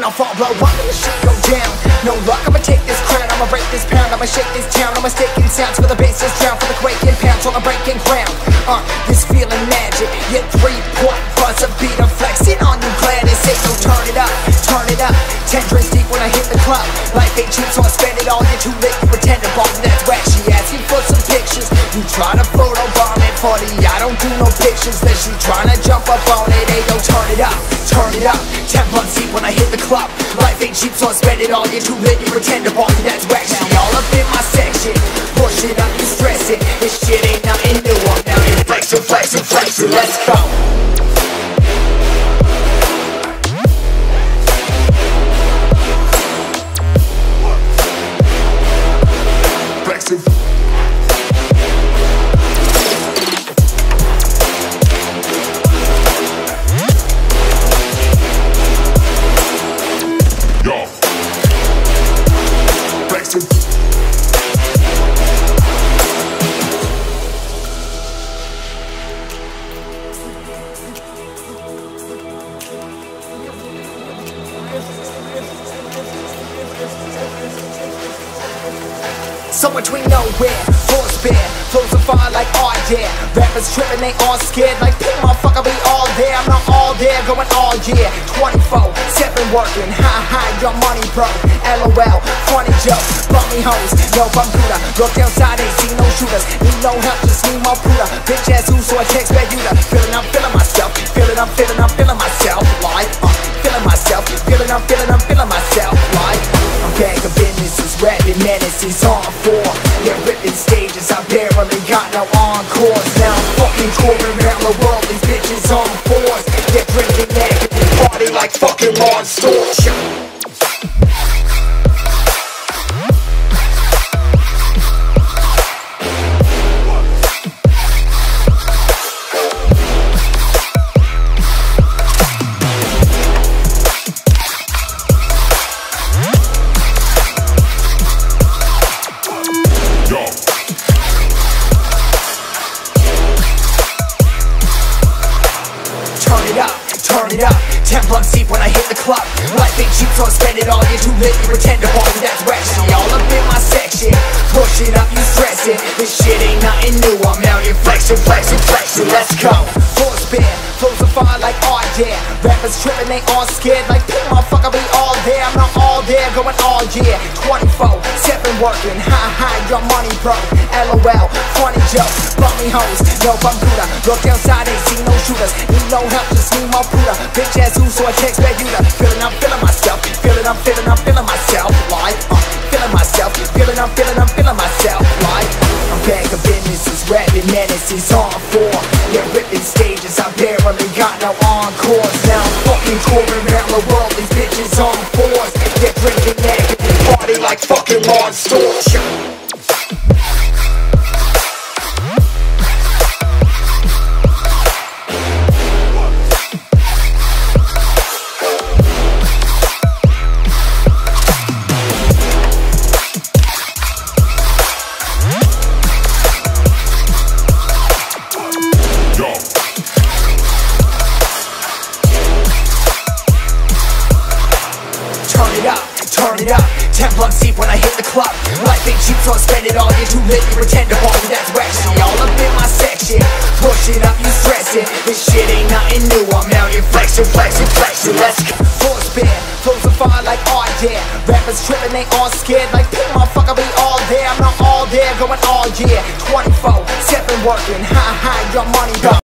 when I fall, blow up and the shit go down. No luck, I'ma take this crown, I'ma break this pound, I'ma shake this town, I'ma stick in sounds for the bases drown, for the quaking pounds on the breaking ground. This feeling magic, your 3-point buzzer beater flexing on you, glad it's it. So turn it up, 10 drinks deep when I hit the club. Life ain't cheap, so I spend it all, you're too lit, you pretend to bomb, that's whack, she asking for some pictures. You try to photo bomb at 40, I don't do no pictures, unless you tryna jump up on it. Hey, yo, turn it up, 10 months deep when I hit the club. Life ain't cheap, so I spend it all, you're too lit, you pretend to bomb, that's whack, she all up in my section. Push it up, you stress it, this shit ain't nothing new, I'm now in flexion, flexion, flexion, let's go. Somewhere between nowhere, force bear, flows of fire like oh yeah. Rappers tripping, they all scared like pig motherfucker, we all there. I'm not all there, going all year, 24/7 working, ha, your money bro, LOL, funny joke, bummy hoes, no computer. Look outside, ain't see no shooters, need no help, just need more pooter. Bitch ass who, so I text back you to. Feeling I'm feeling myself, feeling I'm feeling I'm feeling myself, like feeling myself, feeling I'm feeling I'm feeling myself, like I'm back of businesses, rapping menaces on. They're ripping stages, I barely got no encores. Now I'm fucking touring around the world, these bitches on fours. They're drinking naked, they party like fucking Ron Storch. Turn it up, 10 blunts deep when I hit the club. Life ain't cheap, so I spend it all, you're too lit, you pretend to party, that's whack. She all up in my section, push it up, you stress it, this shit ain't nothing new, I'm out here flexing, flexing, flexing, let's go. Force bear, flows of fire like oh yeah. Rappers tripping, they all scared like pig motherfucker, we all there. I'm not all there, going all year, 24/7 working, ha, your money bro, LOL, funny joke, bummy hoes, no computer. Look outside, ain't see no shooters, need no help, just need more pooter. Bitch ass who, so I text back you to. Feeling I'm feeling myself, feeling I'm feeling I'm feeling myself, like feeling myself, feeling I'm feeling I'm feeling myself, like I'm back of businesses, rapping menaces on four. Yeah, ripping stages, I barely got no encores. Now I'm fucking touring around the world, these bitches on fours. They're drinking naked, they party like fucking Ron Storch. Turn it up, 10 blunts deep when I hit the club. Life ain't cheap, so I spend it all, you're too lit, you pretend to party, that's whack. She all up in my section, push it up, you stress it, this shit ain't nothing new, I'm out here flexing, flexing, flexing, let's go. Force bear, flows of fire like oh yeah. Rappers tripping, they all scared like pig motherfucker, we all there. I'm not all there, going all year, 24/7 working, ha, your money done.